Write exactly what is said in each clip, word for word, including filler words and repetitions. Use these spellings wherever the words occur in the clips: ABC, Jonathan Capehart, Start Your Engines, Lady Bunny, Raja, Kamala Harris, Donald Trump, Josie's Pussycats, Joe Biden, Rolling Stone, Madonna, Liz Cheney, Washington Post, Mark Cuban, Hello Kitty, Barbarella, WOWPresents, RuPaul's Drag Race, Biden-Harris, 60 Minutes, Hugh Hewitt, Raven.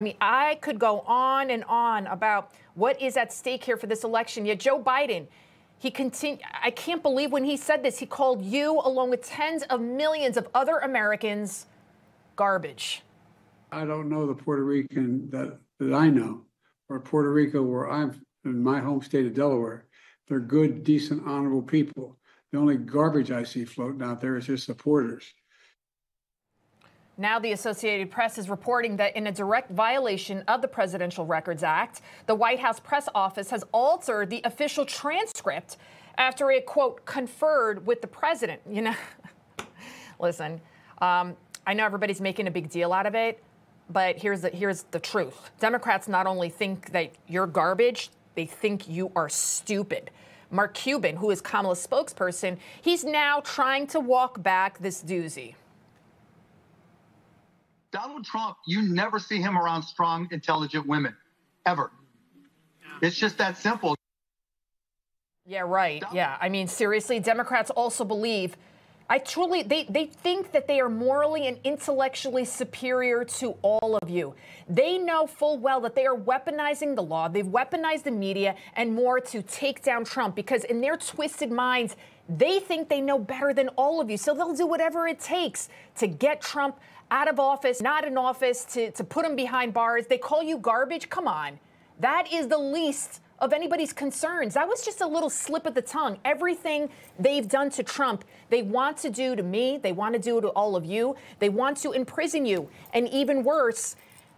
I mean, I could go on and on about what is at stake here for this election. Yet Joe Biden, he continue. I can't believe when he said this, he called you, along with tens of millions of other Americans, garbage. I don't know the Puerto Rican that, that I know, or Puerto Rico, where I'm in my home state of Delaware. They're good, decent, honorable people. The only garbage I see floating out there is his supporters. Now the Associated Press is reporting that in a direct violation of the Presidential Records Act, the White House press office has altered the official transcript after it, quote, conferred with the president. You know, listen, um, I know everybody's making a big deal out of it, but here's the, here's the truth. Democrats not only think that you're garbage, they think you are stupid. Mark Cuban, who is Kamala's spokesperson, he's now trying to walk back this doozy. Donald Trump, you never see him around strong, intelligent women, ever. It's just that simple. Yeah, right. Yeah. I mean, seriously, Democrats also believe, I truly, they, they think that they are morally and intellectually superior to all of you. They know full well that they are weaponizing the law. They've weaponized the media and more to take down Trump, because in their twisted minds, they think they know better than all of you. So they'll do whatever it takes to get Trump out of office, not in office, to, to put him behind bars. They call you garbage. Come on. That is the least of anybody's concerns. That was just a little slip of the tongue. Everything they've done to Trump, they want to do to me. They want to do to all of you. They want to imprison you. And even worse,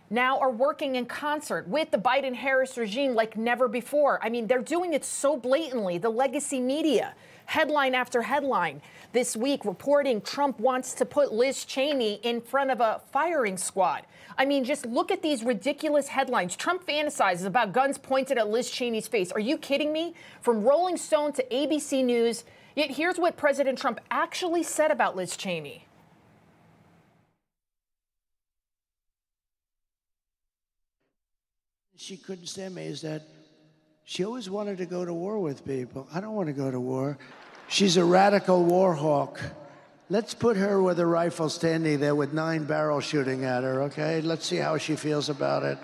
now are working in concert with the Biden-Harris regime like never before. I mean, they're doing it so blatantly. The legacy media, headline after headline this week, reporting Trump wants to put Liz Cheney in front of a firing squad. I mean, just look at these ridiculous headlines. Trump fantasizes about guns pointed at Liz Cheney's face. Are you kidding me? From Rolling Stone to A B C News. Yet here's what President Trump actually said about Liz Cheney. She couldn't stand me is that she always wanted to go to war with people. I don't want to go to war. She's a radical war hawk. Let's put her with a rifle standing there with nine barrels shooting at her, okay? Let's see how she feels about it.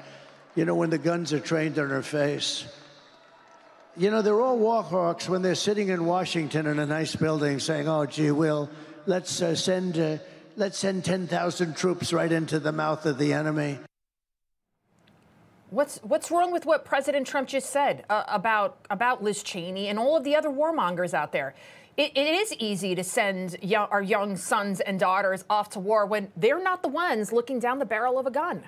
You know, when the guns are trained on her face. You know, they're all war hawks when they're sitting in Washington in a nice building saying, oh, gee, Will, let's uh, send, uh, let's send ten thousand troops right into the mouth of the enemy. What's what's wrong with what President Trump just said uh, about about Liz Cheney and all of the other warmongers out there? It, it is easy to send young, our young sons and daughters off to war when they're not the ones looking down the barrel of a gun.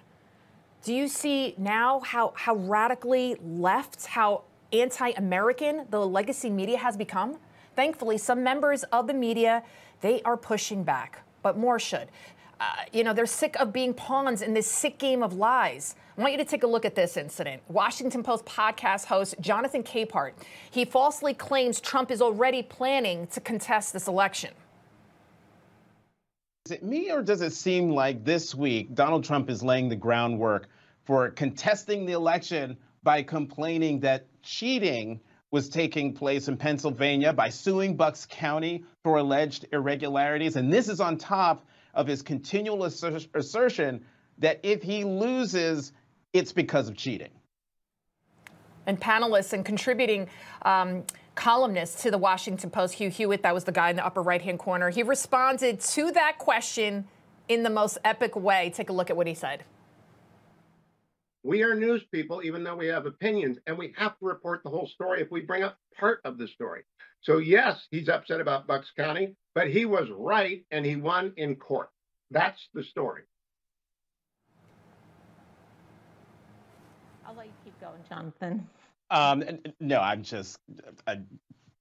Do you see now how, how radically left, how anti-American the legacy media has become? Thankfully, some members of the media, they are pushing back, but more should. Uh, you know, they're sick of being pawns in this sick game of lies. I want you to take a look at this incident. Washington Post podcast host Jonathan Capehart, he falsely claims Trump is already planning to contest this election. Is it me, or does it seem like this week Donald Trump is laying the groundwork for contesting the election by complaining that cheating was taking place in Pennsylvania, by suing Bucks County for alleged irregularities? And this is on top of his continual asser- assertion that if he loses, it's because of cheating. And panelists and contributing um, columnists to the Washington Post, Hugh Hewitt, that was the guy in the upper right-hand corner, he responded to that question in the most epic way. Take a look at what he said. We are news people, even though we have opinions, and we have to report the whole story if we bring up part of the story. So, yes, he's upset about Bucks County, but he was right, and he won in court. That's the story. I'll let you keep going, Jonathan. Um, no, I'm just, I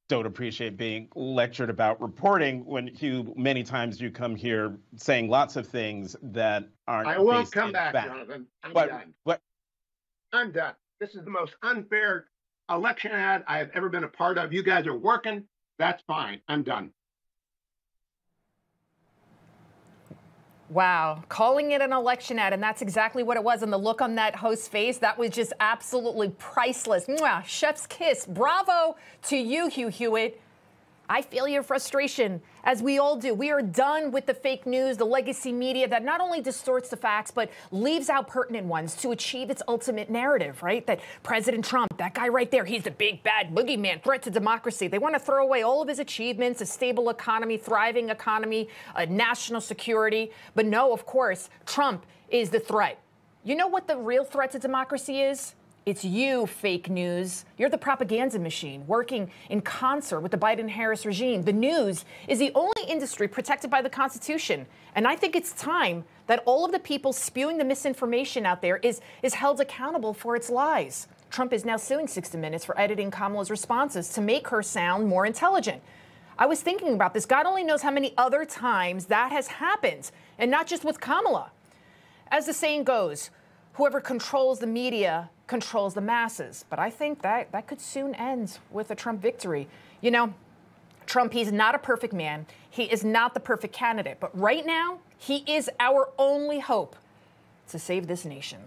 don't appreciate being lectured about reporting when, Hugh, many times you come here saying lots of things that aren't. I won't come back, fact. Jonathan. I'm but, done. But, I'm done. This is the most unfair election ad I have ever been a part of. You guys are working. That's fine. I'm done. Wow. Calling it an election ad, and that's exactly what it was. And the look on that host's face, that was just absolutely priceless. Mwah, chef's kiss. Bravo to you, Hugh Hewitt. I feel your frustration, as we all do. We are done with the fake news, the legacy media that not only distorts the facts, but leaves out pertinent ones to achieve its ultimate narrative, right? That President Trump, that guy right there, he's the big bad boogeyman, threat to democracy. They want to throw away all of his achievements, a stable economy, thriving economy, uh, national security. But no, of course, Trump is the threat. You know what the real threat to democracy is? It's you, fake news. You're the propaganda machine working in concert with the Biden-Harris regime. The news is the only industry protected by the Constitution. And I think it's time that all of the people spewing the misinformation out there is, is held accountable for its lies. Trump is now suing sixty minutes for editing Kamala's responses to make her sound more intelligent. I was thinking about this. God only knows how many other times that has happened, and not just with Kamala. As the saying goes, whoever controls the media controls the masses. But I think that that could soon end with a Trump victory. You know, Trump, he's not a perfect man. He is not the perfect candidate. But right now, he is our only hope to save this nation.